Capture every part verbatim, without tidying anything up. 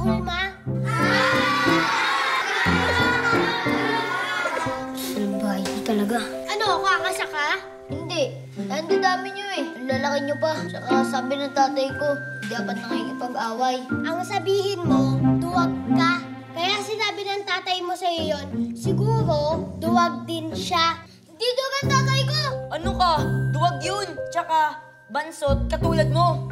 uulma? Salbahay talaga. Ano, kakasa ka? Hindi. Ang dadami niyo eh. Lalaki niyo pa. Saka sabi ng tatay ko, dapat nakikipag-away. Ang sabihin mo, duwag ka. Kaya sinabi ng tatay mo sa'yo yun, siguro duwag din siya. Dito ka, tatay ko! Ano ka? Duwag yun! Tsaka bansot katulad mo.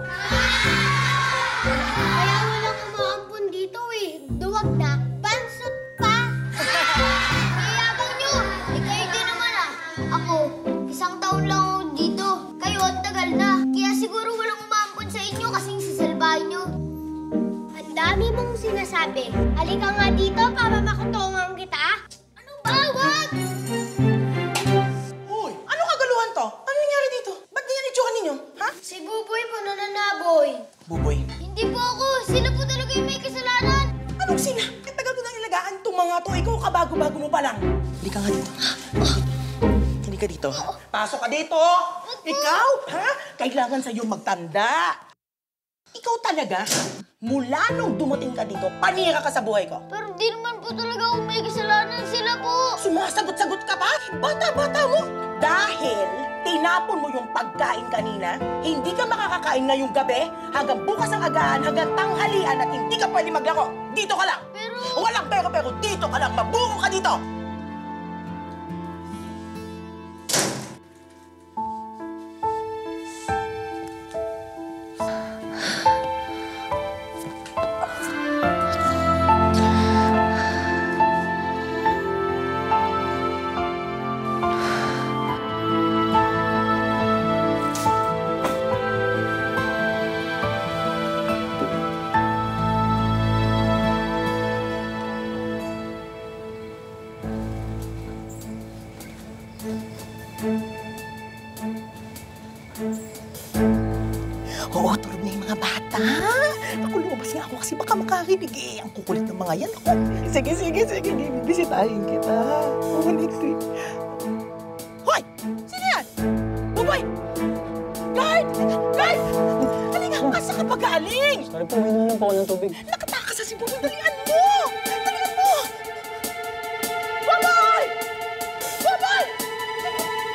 Kaya walang umaampun dito eh. Duwag na, bansot pa! Iyabang nyo! Eh kayo din naman ah. Ako, isang taon lang ako dito. Kayo ang tagal na. Kaya siguro walang umaampun sa inyo kasing sasalbahin nyo. Ang dami mong sinasabi. Halika nga dito para makutungan kita. Ano ba? Duwag! Uy, ano kaguluhan to? Ano nangyari dito? Ba't ganyan itsukan ninyo? Ha? Si Buboy po nananaboy. Buboy? Hindi po ako! Sila po talaga yung may kasalanan! Anong sila? Katagal ko nang ilagaan itong mga to. Ikaw kabago-bago mo pa lang. Hindi ka nga dito. Hindi ka dito. Pasok ka dito! Ikaw, ha? Kailangan sa'yo magtanda. Ikaw talaga, mula nung dumating ka dito, panira ka sa buhay ko. Pero di naman po talaga ako may kasalanan. Sila po! Sumasagot-sagot ka pa? Bata-bata mo! Dahil tinapon mo yung pagkain kanina, hindi ka makakakain ngayong gabi, hanggang bukas ang agaan, hanggang tanghalian at hindi ka pwede maglaro. Dito ka lang! Pero... Walang pero-pero, dito ka lang! Mabuko ka dito! Oo, tulog na yung mga bata. Ako, lumabas nga ako kasi baka makarinig eh. Ang kukulit ng mga yan. Ako. Sige, sige, sige. Bibisitahin kita. Oo, next week. Hoy! Sino yan? Buboy! Guard! Guard! Halika, asa ka pag-aaling? Sorry po, may nalang po ako ng tubig. Nakatakas si Buboy. Dalian mo! Dalian mo! Buboy! Buboy!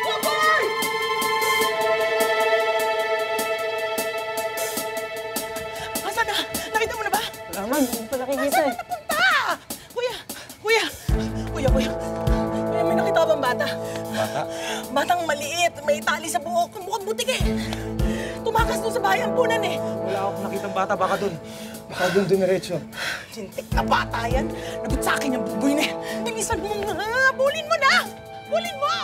Buboy! Naman, hindi pa nakikita eh. Saan na napunta? Kuya! Kuya! Kuya, kuya. Kuya, may nakita ka bang bata? Bata? Batang maliit. May tali sa buhok. Mukhang butik eh. Tumakas doon sa bahay ang punan eh. Wala akong nakitang bata. Baka doon. Baka doon dumiretso. Sintik na bata yan. Nagot sa akin yung Buboy na yan. Bilisan mo nga. Bulin mo na! Bulin mo!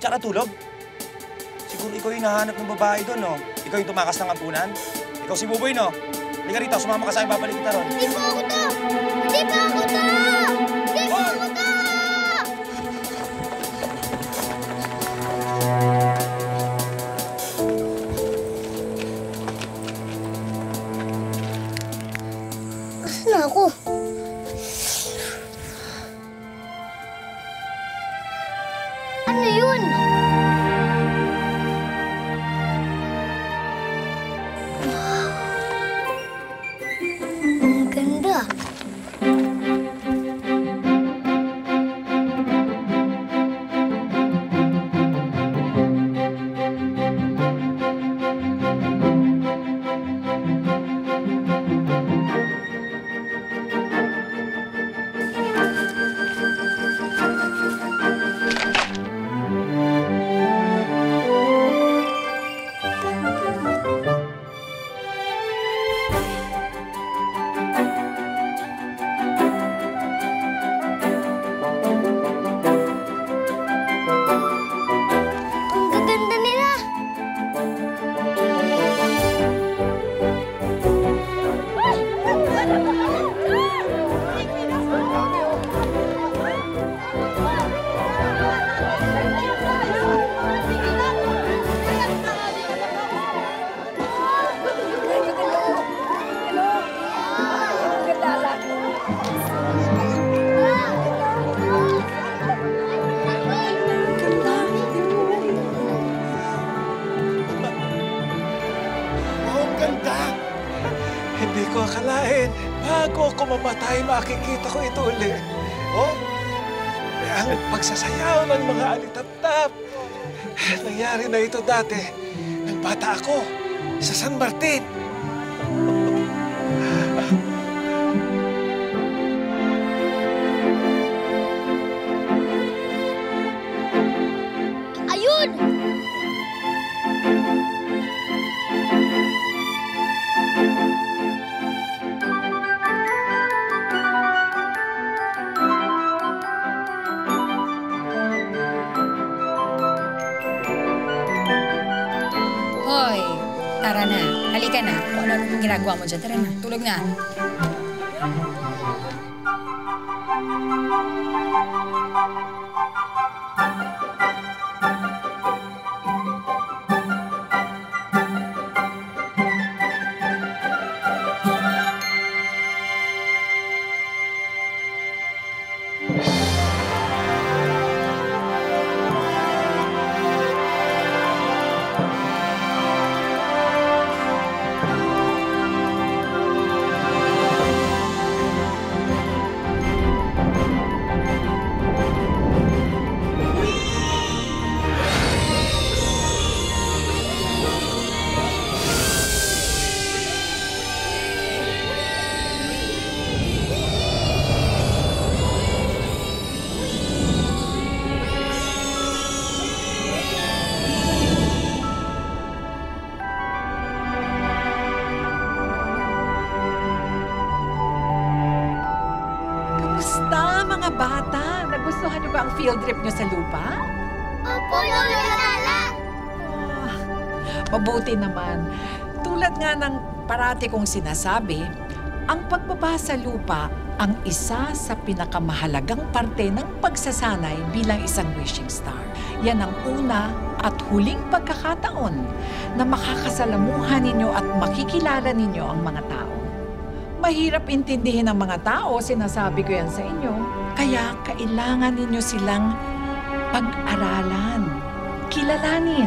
Tsaka tulog? Siguro ikaw yung nahanap ng babae doon, no? Ikaw yung tumakas ng ampunan? Ikaw si Buboy, no? Halika rito, sumama ka sa'yo, babalik kita ron. Hindi po ako to! Hindi po ako to! Hindi po ako to! Asan na ako? Thank you. bago ako mamatay, makikita ko ito uli. Oh, ang pagsasayaw ng mga alitap-tap. Nangyari na ito dati, nang bata ako, sa San Martin. Ayun! Tara na. Halika na. Kung ano nung ginagawa mo dyan. Tara na. Tulog na. Field trip nyo sa lupa? Opo, Lolo Lala! Oh, mabuti naman. Tulad nga ng parati kong sinasabi, ang pagbaba sa lupa ang isa sa pinakamahalagang parte ng pagsasanay bilang isang wishing star. Yan ang una at huling pagkakataon na makakasalamuhan ninyo at makikilala ninyo ang mga tao. Mahirap intindihin ng mga tao, sinasabi ko yan sa inyo. Kaya kailangan ninyo silang pag-aralan, kilalanin,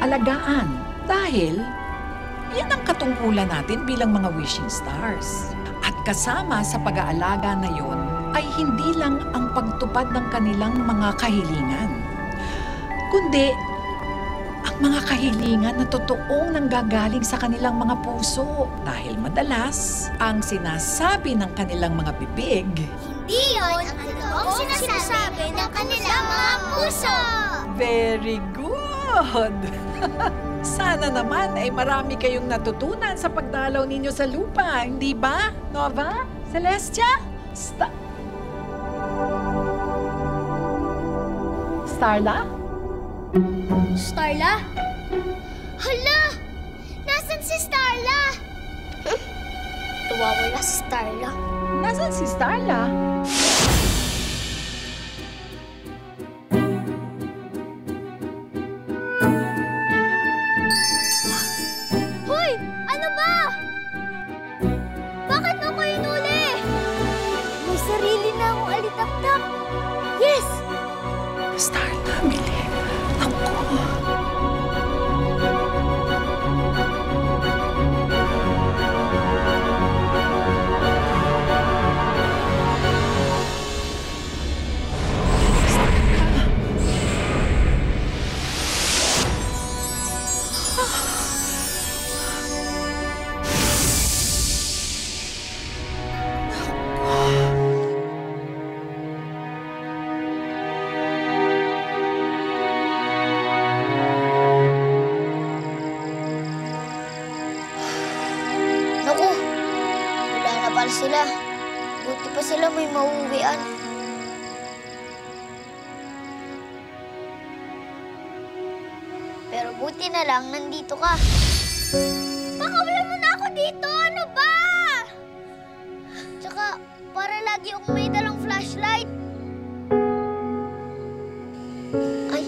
alagaan. Dahil, yan ang katungkulan natin bilang mga wishing stars. At kasama sa pag-aalaga na yon ay hindi lang ang pagtupad ng kanilang mga kahilingan, kundi ang mga kahilingan na totoong nanggagaling sa kanilang mga puso. Dahil madalas, ang sinasabi ng kanilang mga bibig, hindi yun ang totoong sinasabi ng kanilang mga puso! Very good! Sana naman ay marami kayong natutunan sa pagdalaw ninyo sa lupa, hindi ba, Nova? Celestia? Sta Starla? Starla? Hala! Nasaan si Starla? Tuwawala si Starla. Nasaan si Starla? Hoy! Ano ba? Bakit ako inuli? May sarili na akong alitap-tap. Yes! Starla, Mili. Naku! Sila. Buti pa sila may mauwian. Pero buti na lang nandito ka. Pakawalan mo na ako dito! Ano ba? Tsaka, para lagi akong may dalang flashlight. Ay.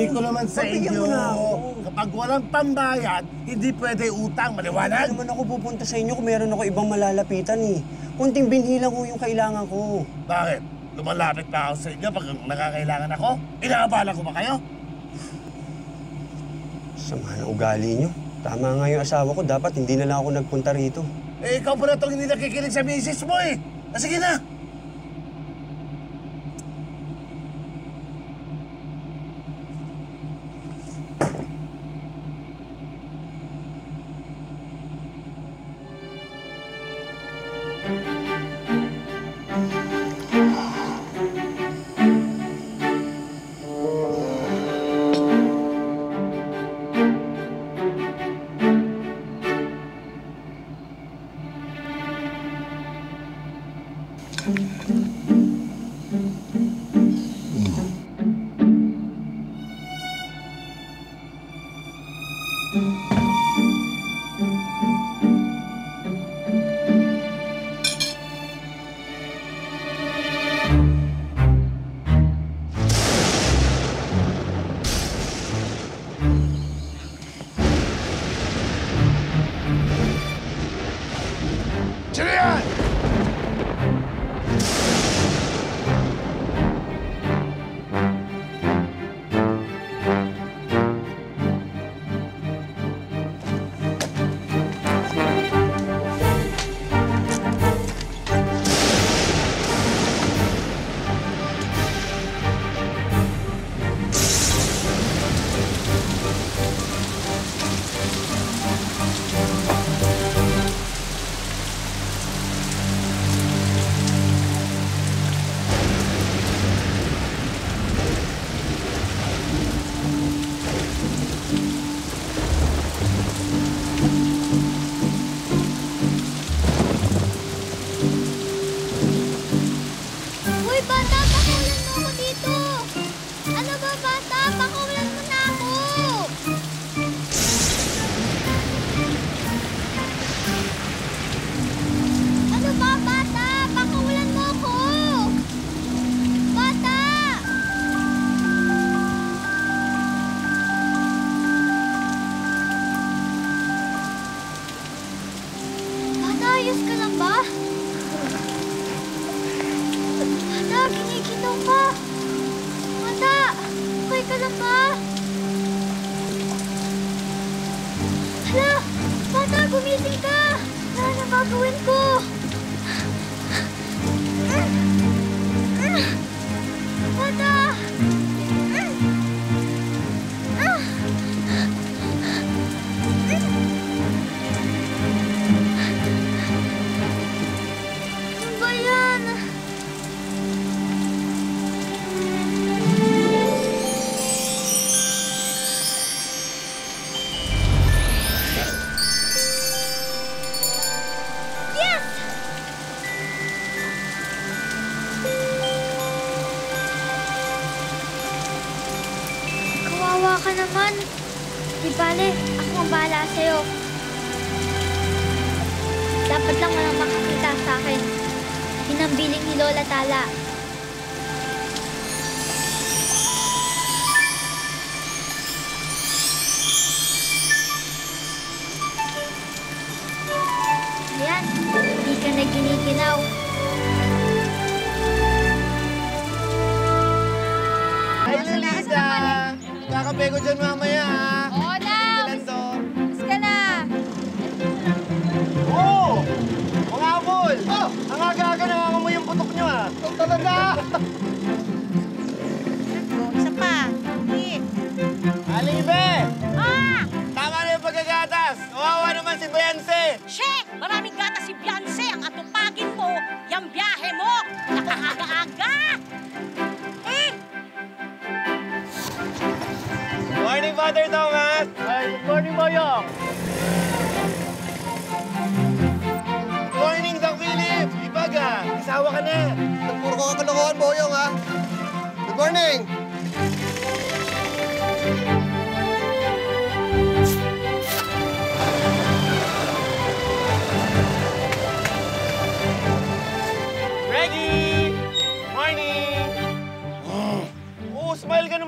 Sabi ko naman sa inyo, kapag walang pambayad, hindi pwede utang. Maliwanag? Hindi naman ako pupunta sa inyo kung meron ako ibang malalapitan eh. Kunting binhi lang ko yung kailangan ko. Bakit? Lumalapit na ako sa inyo pag nakakailangan ako? Inaabala ko ba kayo? Sama na ugali nyo. Tama nga yung asawa ko. Dapat hindi na lang ako nagpunta rito. Eh, ikaw pa na itong hindi nakikinig sa misis mo eh. Ah, sige na!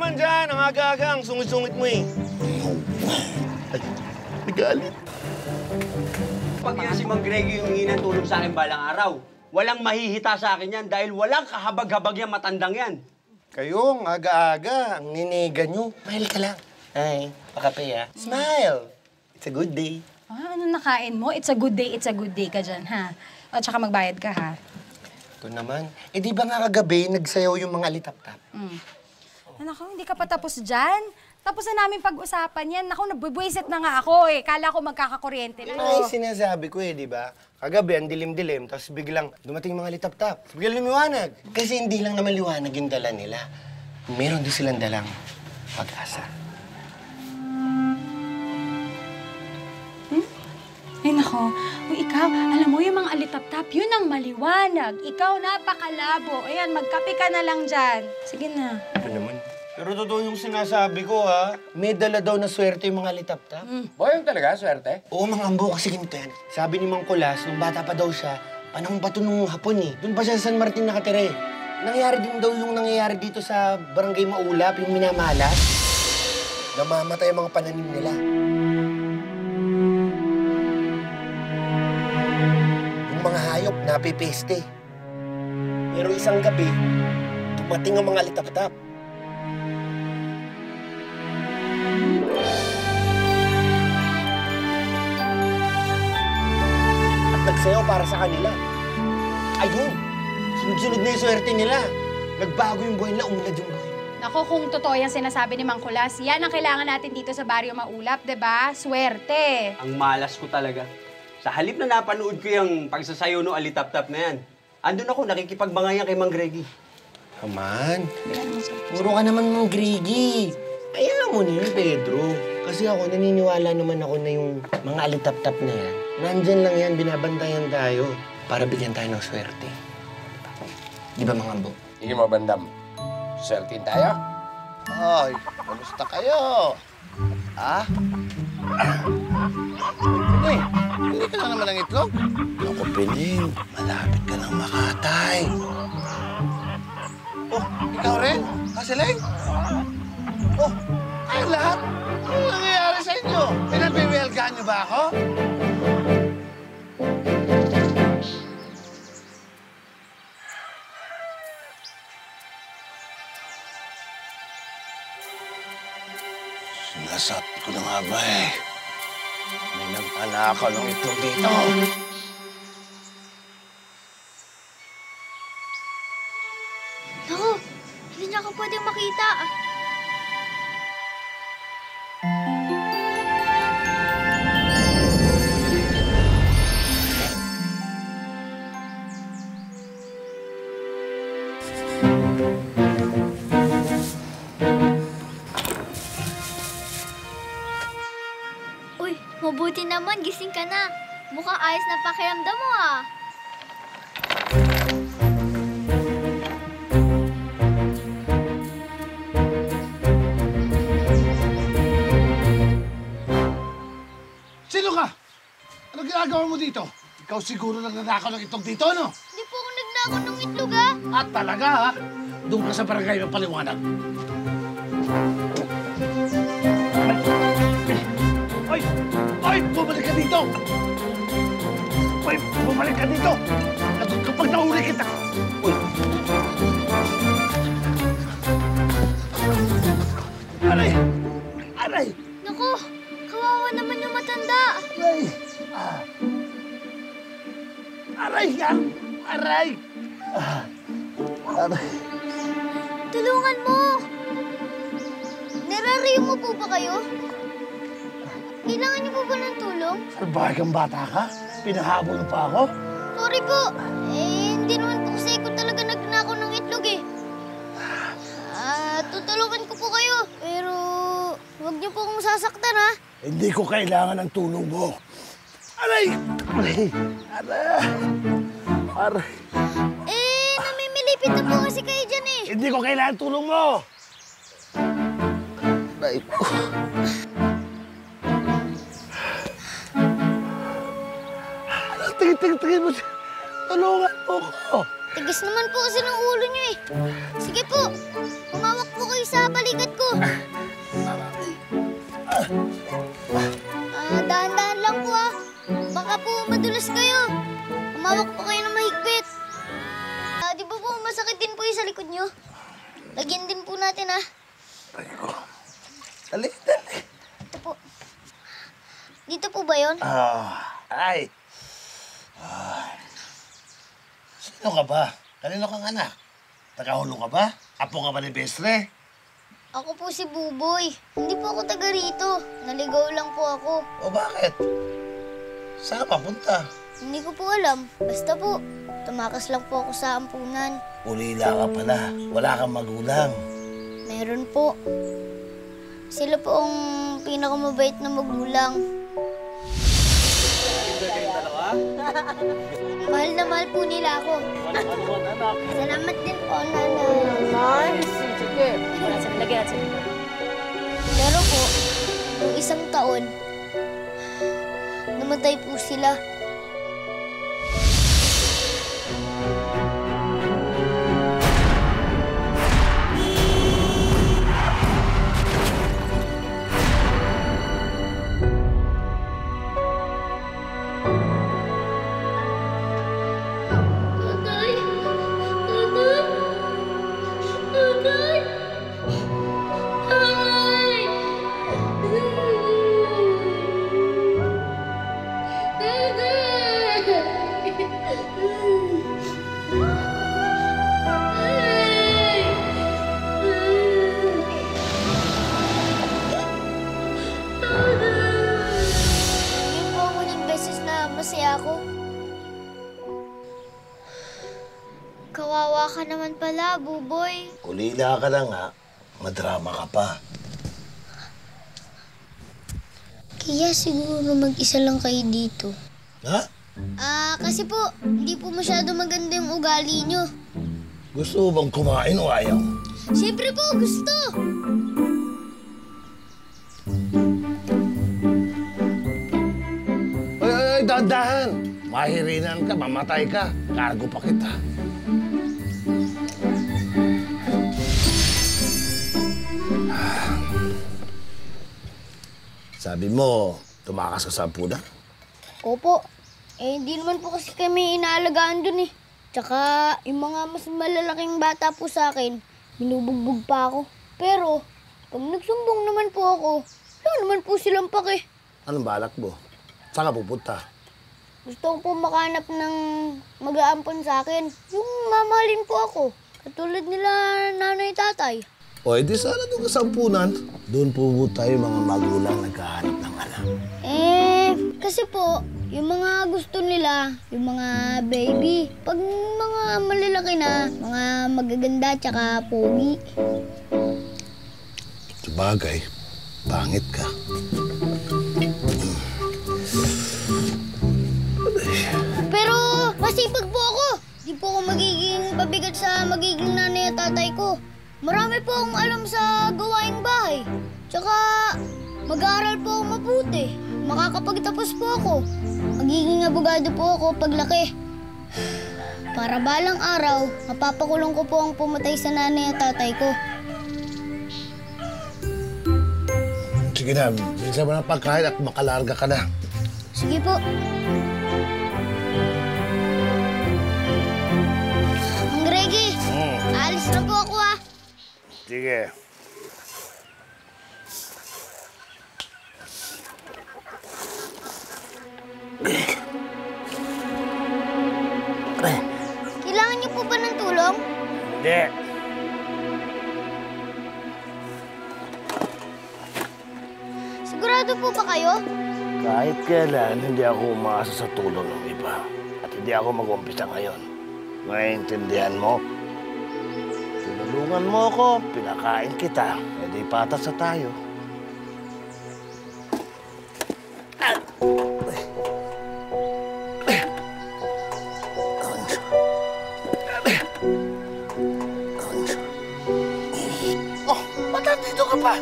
naman dyan. Ang aga-aga, ang sungit-sungit mo eh. Ay, nagalit. Pag yan si Mang Greg yung hingi ng tulong sa akin balang araw, walang mahihita sa akin yan dahil walang kahabag-habag yan, matandang yan. Kayong aga-aga, ang niniga nyo. Mahal ka lang. Ay, pakape ah. Smile! It's a good day. Ah, ano nakain mo? It's a good day, it's a good day ka dyan, ha? At saka magbayad ka, ha? Ito naman. Eh, di ba nga kagabi, nagsayaw yung mga alitap-tap? Mm. Oh. Naku, hindi ka pa tapos dyan. Tapos na namin pag-usapan yan. Naku, nabubwisit na nga ako eh. Kala ko magkakakuryente na. Ay, sinasabi ko eh, di ba? Kagabi, ang dilim-dilim, tapos biglang dumating mga litap-tap. Biglang lumiwanag. Kasi hindi lang naman liwanag yung dala nila. Meron din silang dalang pag-asa. Hmm? Ay, naku. O ikaw, alam mo yung mga alitap-tap, yun ang maliwanag. Ikaw, napakalabo. Ayan, magkape ka na lang dyan. Sige na. Ito naman. Pero totoo yung sinasabi ko, ha? May dala daw na swerte yung mga litap-tap. Mm. Boyong talaga, swerte? Oo, mga ambo, kasi ganito yan. Sabi ni Mang Kulas, nung bata pa daw siya, panahon pa to nung hapon, eh. Doon pa siya sa San Martin nakatira, eh. Nangyayari din daw yung nangyayari dito sa Barangay Maulap, yung minamalas. Namamatay ang mga pananim nila. Yung mga hayop, napipeste. Pero isang gabi, tumating ang mga litap-tap. Nagsayaw para sa kanila. Ayun, sunod-sunod na yung swerte nila. Nagbago yung buhay nila, umulad yung buhay. Naku, kung totoo yung sinasabi ni Mang Kulas, yan ang kailangan natin dito sa Barrio Maulap, di ba? Swerte. Ang malas ko talaga. Sa halip na napanood ko yung pagsasayaw no alitap-tap na yan, andun ako nakikipagbangayan kay Mang Greggy. Aman, puro ka naman Mang Greggy. Ayaw mo niyo, Pedro. Kasi ako, naniniwala naman ako na yung mga alitap-tap na yan, nandyan lang yan, binabantayan tayo para bigyan tayo ng swerte. Di ba, mga ambo? Sige, mga bandam. Swertein tayo? Ay, kamusta kayo? Ah? Pili, pili ka lang naman ng itlog. Ako, Piling, malapit ka ng Makatay. Oh, ikaw rin? Kasileng? Oh, kayo lahat? Ano nangyayari sa inyo? Pinapiwelgaan niyo ba ako? Sinasabi ko na nga ba eh. May nagpanakaw ng itlog dito. Naku, hindi niya ako pwedeng makita. Mabuti naman, gising ka na. Mukhang ayos na pakiramdam mo, ah. Sino ka? Ano ginagawa mo dito? Ikaw siguro nagnanakaw ng itlog dito, no? Hindi po ako nagnakaw ng itlog, ah. At talaga, ha? Doon ka sa barangay ng paliwanag. Ay, bumalik ka dito! Ay, bumalik ka dito! At kapag nahuli kita! Uy! Aray! Aray! Naku! Kawawa naman yung matanda! Aray! Ah. Aray! Aray! Ah. Aray! Tulungan mo! Narariyo mo po ba kayo? Kailangan niyo po ba ng tulong? Salbahag kang bata ka? Pinahabol pa ako? Sorry po. Eh, hindi naman po kasi ko talaga nagnakaw ng itlog eh. Ah, uh, tutulungan ko po kayo. Pero, huwag niyo po akong sasaktan ha. Hindi ko kailangan ng tulong mo. Aray! Aray! Aray! Aray! Eh, namimilipit na po kasi kayo dyan eh. Hindi ko kailangan tulong mo! Aray ko. Tingin-tingin mo siya. Tulungan mo ko. Tigis naman po kasi ng ulo niyo eh. Sige po, umawak po kayo sa balikat ko. Uh, dahan-dahan lang po ah. Baka po madulas kayo. Umawak po kayo ng mahigpit. Uh, di ba po masakit din po yung sa likod niyo? Lagyan din po natin ah. Dali, dali. Ito po. Dito po ba yun? Ah, uh, ay. Uh, sino ka ba? Kanino kang anak? Tagahulo ka ba? Apo ka ba ni Bestre? Ako po si Buboy. Hindi po ako taga rito. Naligaw lang po ako. O bakit? Saan ka punta? Hindi ko po alam. Basta po, tumakas lang po ako sa ampunan. Ulila ka pala. Wala kang magulang. Meron po. Sila po ang pinakamabait na magulang. Mahal na mahal po nila ako. Salamat din po, nanay. Pero po, nung isang taon, namatay po sila. Buboy. Kulila ka na nga, madrama ka pa. Kaya siguro mag-isa lang kayo dito. Ha? Ah, kasi po, hindi po masyado maganda yung ugali nyo. Gusto bang kumain o ayaw? Siyempre po, gusto! Ay, ay, ay, dahan-dahan! Mahirinan ka, mamatay ka. Kargo pa kita. Sabi mo, tumakas ka sa ampunan? Opo. Eh, hindi naman po kasi kami inaalagaan dun eh. Tsaka, yung mga mas malalaking bata po sa akin, binubugbog pa ako. Pero, pag nagsumbong naman po ako, wala naman po silang pake. Anong balak mo? Saan ka pupunta? Gusto ko po makahanap ng mag-aampon sa akin. Yung mamahalin po ako. Katulad nila nanay-tatay. O, edi sana doon sa ampunan. Doon po tayo mga magulang nagkahanap ng anak. Eh, kasi po, yung mga gusto nila, yung mga baby, pag mga malalaki na, mga magaganda tsaka pogi. Sabagay, pangit ka. Pero masipag po ako. Di po ako magiging pabigat sa magiging nanay at tatay ko. Marami po akong alam sa gawaing bahay. Tsaka, mag-aaral po akong mabuti. Makakapagtapos po ako. Magiging abogado po ako paglaki. Para balang araw, mapapakulong ko po ang pumatay sa nanay at tatay ko. Sige na, bilisan mo ng pagkain at makalarga ka na. Sige po. Ang Greggy, alis na po ako ah. Sige. Kailangan niyo po ba ng tulong? Hindi. Sigurado po ba kayo? Kahit kailan, hindi ako umaasa sa tulong ng iba. At hindi ako mag-umpisa ngayon. Maintindihan mo? Tulungan mo ako, pinakain kita. E di patas na tayo. Oh, ba't nandito ka pa?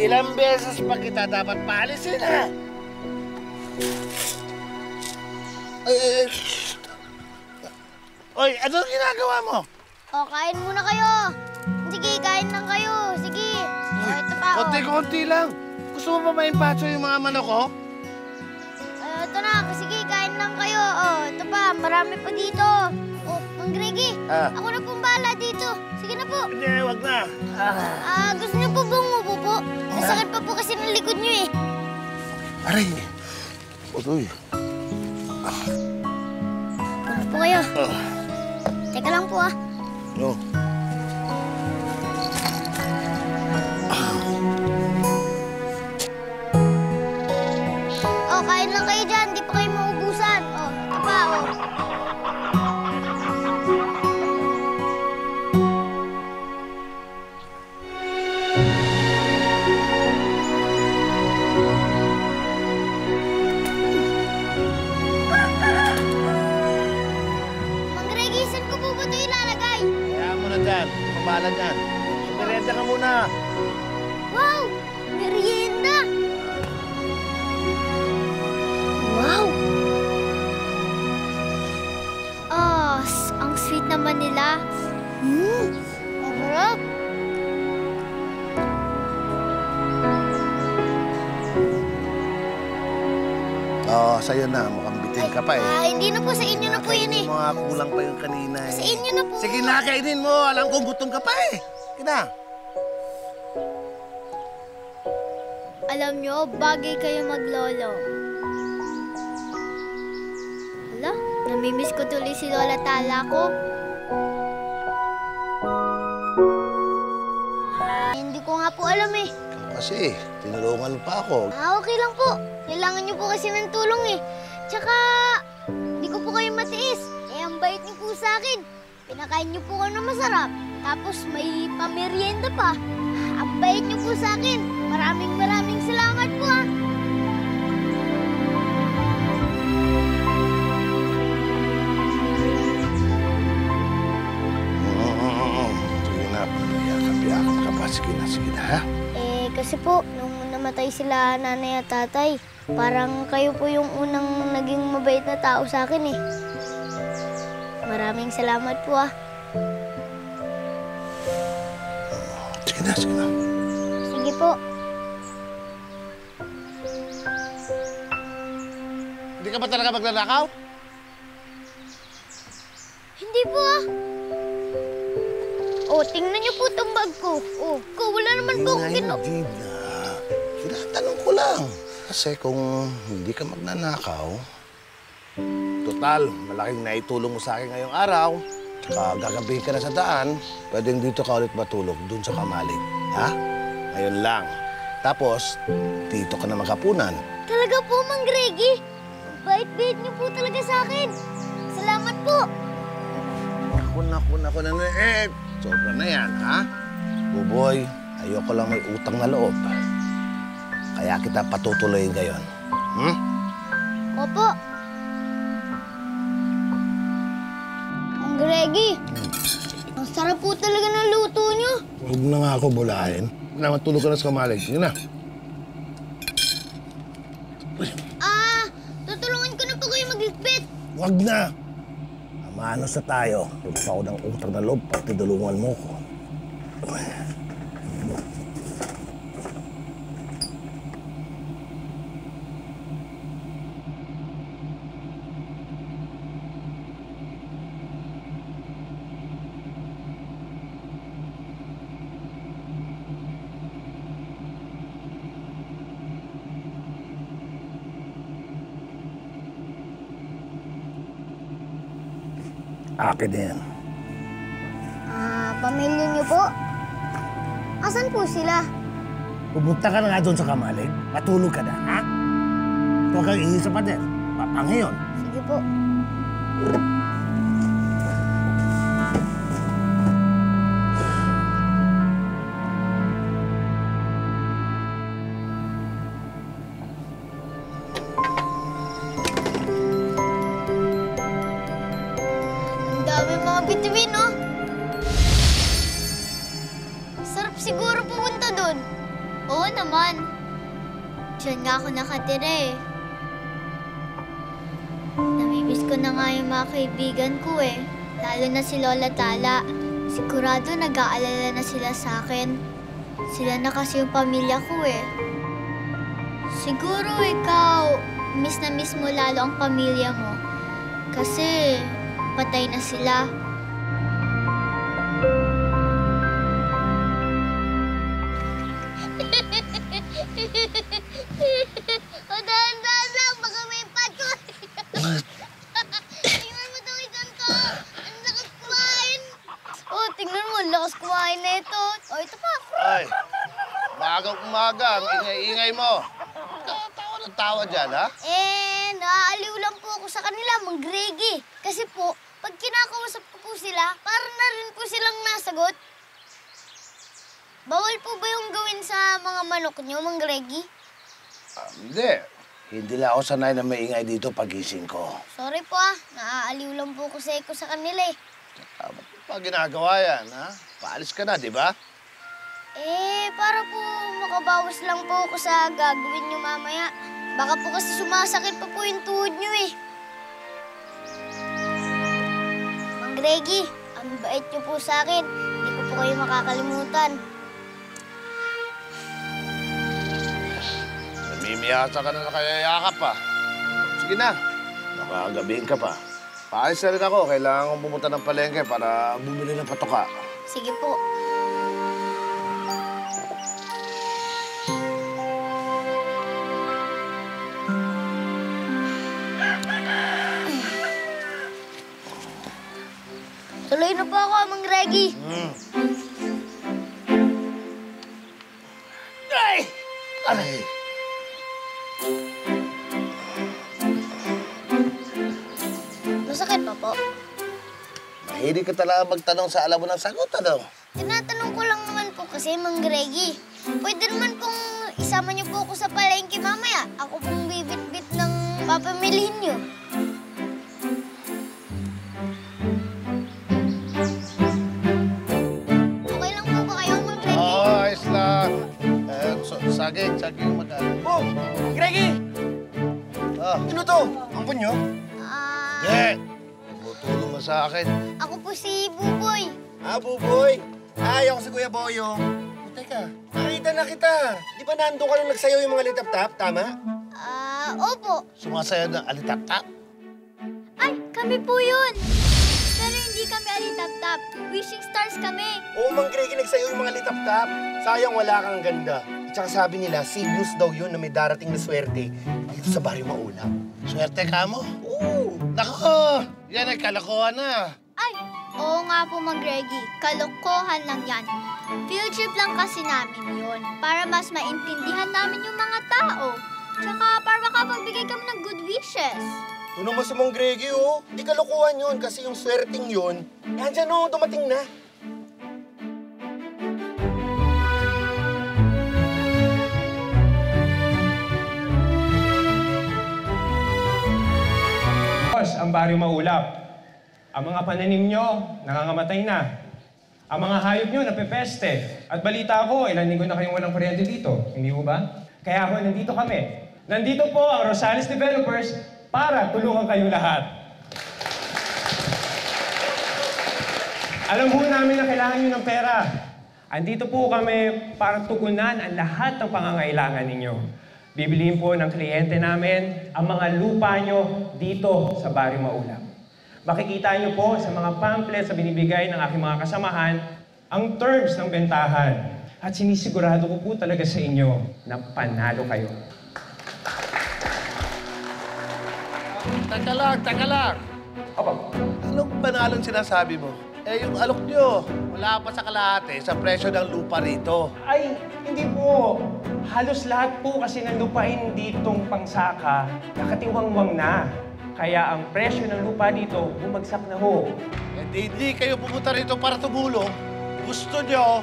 Ilang beses pa kita dapat paalisin, ha? Ay, ay, ay. Oy, ano ginagawa mo? O, kain muna kayo. Sige, kain lang kayo. Sige. O, ito pa, o. Konti-konti lang. Gusto mo ba maimpacho yung mga manok, o? Uh, ito na. Sige, kain lang kayo. O, ito pa. Marami pa dito. O, ang Greggy. Ah. Ako na pong bahala dito. Sige na po. Hindi, wag na. Ah, uh, gusto niyo po bang umupo? Nasakit pa po kasi ng likod niyo, eh. Aray. Utoy. Ah. Ano po kayo? Ah. Teka lang po, ah. No. Oh, kain lang kayo dyan. Di pa kayo maugusan. Oh, ito pa, oh. Bahala dyan. Merienda ka muna. Wow! Merienda! Wow! Oh, ang sweet naman nila. Hmm, masarap. Oo, oh, sa'yo na. Mukhang bitin ka pa eh. Ah, hindi na po. Sa inyo na po yun eh. Mga kulang pa yung kanina eh. Sa inyo na po. Sige na, kainin mo. Alam kong gutom ka pa eh. Sige na. Alam nyo, bagay kayo maglolo. Hala, namimiss ko tuloy si Lola Tala ko. Eh, hindi ko nga po alam eh. Kasi, tinulungan pa ako. Ah, okay lang po. Kailangan niyo po kasi ng tulong eh. Tsaka, hindi ko po kayo matiis. Eh, ang bait niyo po sa akin. Pinakain niyo po ako ng masarap. Tapos may pamerienda pa. Ang bait niyo po sa akin. Maraming maraming salamat po ah. Oo, oo, oo. Sige na, piyakap-piyakap ka pa. Sige na, sige na ha. Eh, kasi po, nung namatay sila nanay at tatay, parang kayo po yung unang naging mabait na tao sa akin eh. Maraming salamat po ah. Sige na, sige na. Sige po. Hindi ka ba talaga maglalakaw? Hindi po ah. Oh, tingnan niyo po itong bag ko. Oh, ko, wala naman po akong kinu... Hindi na, hindi na. Tanong ko lang. Kasi kung hindi ka magnanakaw, total, malaking naitulong mo sa akin ngayong araw, tsaka gagabihin ka na sa daan, pwedeng dito ka ulit matulog, dun sa kamalig. Ha? Ngayon lang. Tapos, dito ka na magkapunan. Talaga po, Mang Greggy. Bait-bait niyo po talaga sa akin. Salamat po. Naku, naku, naku, naku, eh. Sobra na yan, ha? Buboy, ayoko lang may utang na loob. Kaya kita patutuloy ngayon. Hmm? Opo. Ang Greggy, ang sarap po talaga ng luto niyo. Huwag na nga ako bulahin. Naman tulog ka na sa kamalig. Yun na. Ah, tutulungan ko na po kayo magligpit. Huwag na. Amanos na tayo. Huwag pa ako ng utang na loob pag tinulungan mo ko. Akin din. Ah, pamilya niyo po? Asan po sila? Pumunta ka na nga doon sa kamalig. Matulog ka na, ha? Huwag kang iisa pa din. Papangi yun. Sige po. Nakatira eh. Namimiss ko na nga yung mga kaibigan ko eh. lalo na si Lola Tala. Sigurado nag-aalala na sila sa akin. Sila na kasi yung pamilya ko eh. Siguro ikaw, miss na miss mo lalo ang pamilya mo. Kasi patay na sila. O dahan-dahan lang, baka may patol. Tingnan mo itong ikan ko. Ang lakas kumain. O, oh, tingnan mo, lakas kumain na ito. O, oh, ito pa. Ay, umagang-umagang, ingay-ingay mo. Tawa ng tawa dyan, ha? Eh, naaaliw lang po ako sa kanila, mang Greggy. Kasi po, pag kinakausap ko po sila, parang na rin po silang nasagot. Bawal po ba yung gawin sa mga manok niyo, mang Greggy? Um, hindi. Hindi lang ako sanay na maingay dito pagising ko. Sorry po ah. Naaaliw lang po ko sa eko sa kanila eh. Uh, ba't pa ginagawa yan, ha? Paalis ka na, di ba? Eh, para po makabawas lang po ko sa gagawin niyo mamaya. Baka po kasi sumasakit pa po yung tuhod niyo eh. Mang Greggy, ang bait niyo po sa akin. Hindi ko po kayo makakalimutan. Mimiyasa ka na nakayayakap pa. Sige na, makagabihin ka pa. Paayos na rin ako. Kailangan kong pumunta ng palengke para bumili ng patoka. Sige po. Tuloy na po ako, Mang Greggy. Mm. Ay! Aray! Masakit pa po? Mahilig ka talaga magtanong sa alam mo ng sagot, ano? Tinatanong ko lang naman po kasi, Mang Greggy. Pwede naman pong isama niyo po ako sa palengke mamaya. Ako pong bibit-bit ng papamilihin niyo. Okay lang po ba kayo, Mang Greggy? Oo, oh, ayos lang. Eh, so, saging, saging mag-alang. Oh, Mang Greggy! Ah. Ano to? Ampun niyo? Ah... Hindi! Tutulong ka sa akin. Ako po si Buboy. Ah, Buboy? Ay, ako si Kuya Boyong. Oh, teka, nakita na kita. Di ba nandun ka nung nagsayaw yung mga alitap-tap, tama? Ah, uh, opo. Sumasayaw ng alitap-tap? Ay, kami po yun. Pero hindi kami alitap-tap. Wishing stars kami. Oo, Mang Greggy, nagsayaw yung mga alitap-tap. Sayang wala kang ganda. At saka sabi nila, signals daw yun na may darating na swerte dito sa Barrio Maulap. Swerte ka mo? Oo. Nako! Yan ay kalokohan na. Ay, oo nga po, Mang Greggy. Kalokohan lang yan. Field trip lang kasi namin yun. Para mas maintindihan namin yung mga tao. Tsaka para makapagbigay kami ng good wishes. Tuno mo si Mang Greggy, oh. Di kalokohan yun kasi yung swerting yun, nandyan, oh, dumating na. Ang Baryo Maulap. Ang mga pananim nyo, nangangamatay na. Ang mga hayop nyo, napepeste. At balita ko, ilang linggo na kayong walang kuryente dito. Hindi mo ba? Kaya ako, nandito kami. Nandito po ang Rosales Developers para tulungan kayong lahat. Alam ho namin na kailangan nyo ng pera. Andito po kami para tugunan ang lahat ng pangangailangan ninyo. Bibiliin po ng kliyente namin ang mga lupa nyo dito sa Barrio Maulap. Makikita nyo po sa mga pamphlets na binibigay ng aking mga kasamahan ang terms ng bentahan. At sinisigurado ko po talaga sa inyo na panalo kayo. Taka lang, taka lang. Aba, anong panalong sinasabi mo? Eh, yung alok nyo, wala pa sa kalahati sa presyo ng lupa rito. Ay, hindi po. Halos lahat po kasi ng lupain ditong pangsaka, nakatiwangwang na. Kaya ang presyo ng lupa dito, bumagsak na ho. Eh, di, hindi kayo pumunta rito para tumulong. Gusto nyo,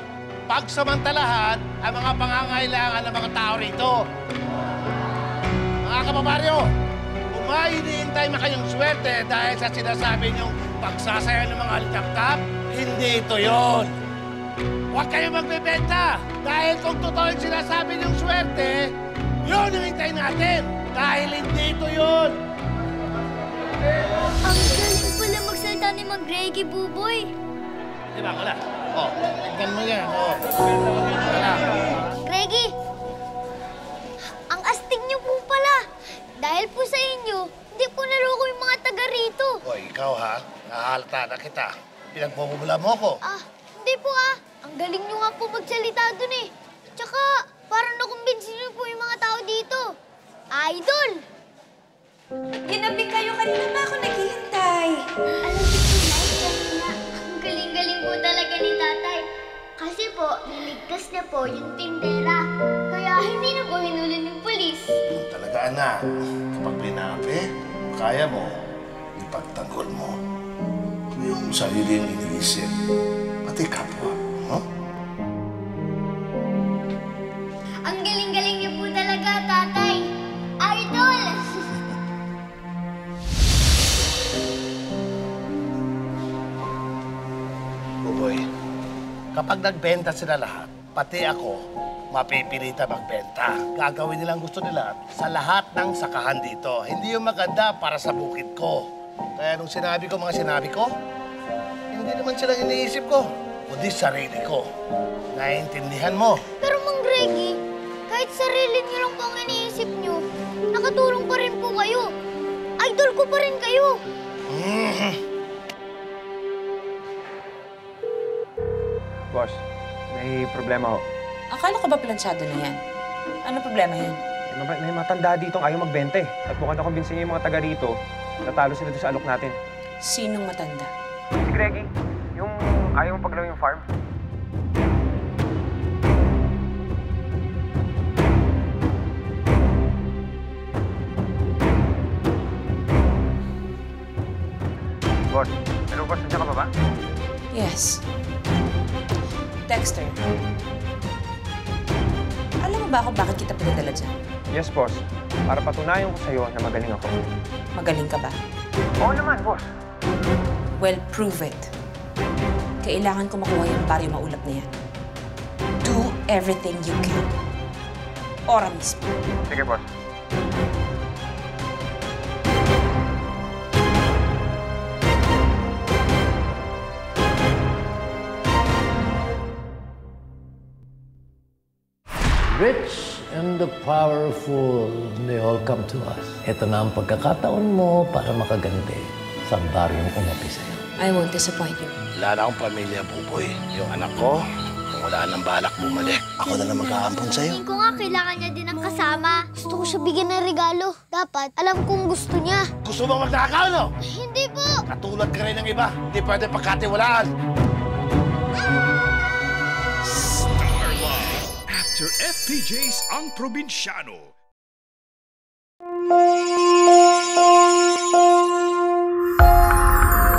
pagsamantalahan ang mga pangangailangan ng mga tao rito. Mga kababaryo, kung mahinihintay na kayong swerte dahil sa sinasabi nyong pagsasaya ng mga alitap-tap, hindi ito yun. Huwag kayo magbebenta dahil kung totoo yung sinasabi niyong swerte, yun yung hintayin natin dahil hindi ito yun. Ang galing pala magsalita ni mag-reggae, Buboy. Di ba? Wala. Oh, tignan mo yan. Oh. Wala. Reggae, ang astig niyo po pala. Dahil po sa inyo, hindi po naloko yung mga taga rito. O, ikaw ha, nahalata na kita. Pinagmumula mo ako. Ah, hindi po ah. Ang galing niyo nga po magsalita dun eh. Tsaka, parang nakumbinsin niyo po yung mga tao dito. Idol! Ginabi kayo, kanina ba ako naghihintay? Alam ko po, na, ang galing-galing po talaga ni tatay. Kasi po, niligtas na po yung tindera. Kaya hindi na po hinulan ng polis. Yung talaga, anak. Kapag binabi, kaya mo, ipagtanggol mo. Yung sarili yung iniisip, pati kapwa. Huh? Ang galing-galing niyo po talaga, tatay. Idol! Buboy, kapag nagbenta sila lahat, pati ako, mapipilita magbenta. Gagawin nilang gusto nila sa lahat ng sakahan dito. Hindi yung maganda para sa bukid ko. Kaya nung sinabi ko, mga sinabi ko, hindi naman sila iniisip ko, kundi sarili ko. Naiintindihan mo. Pero Mang Reggie, kahit sarili niyo lang po ang iniisip niyo, nakatulong pa rin po kayo. Idol ko pa rin kayo. Mm-hmm. Boss, may problema ho. Akala ko ba plansyado na yan? Ano problema yan? May, may matanda dito ang ayaw magbente. At bukod na kumbinsin niyo yung mga taga rito, natalo sila doon sa alok natin. Sinong matanda? Si Greggy. Yung ayaw mong paglaro yung farm. Boss, pero boss, nandiyan ka pa ba? Yes. Dexter. Alam mo ba ako bakit kita pinadala dyan? Yes, boss. Para patunayan ko sa'yo na magaling ako. Magaling ka ba? Oo naman, boss. Well, prove it. Kailangan ko makuha yung Barrio Maulap na yan. Do everything you can. Ora mismo. Sige, boss. Rich and the powerful, they all come to us. Ito na ang pagkakataon mo para makaganti sa baryong umapis sa'yo. I won't disappoint you. Wala na akong pamilya, Buboy. Yung anak ko, kung wala nang balak bumalik, ako na lang mag-aampon sa'yo. Hindi ko nga, kailangan niya din ang kasama. Gusto ko siya bigyan ng regalo. Dapat alam kong gusto niya. Gusto mo magnakaw, no? Hindi po! Katulad ka rin ng iba. Hindi pwede pagkatiwalaan. Sir F P J's Ang Probinsyano.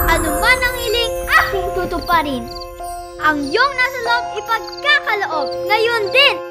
Ano man ang hiling aking tutuparin, ang iyong nasa loob ipagkakaloob ngayon din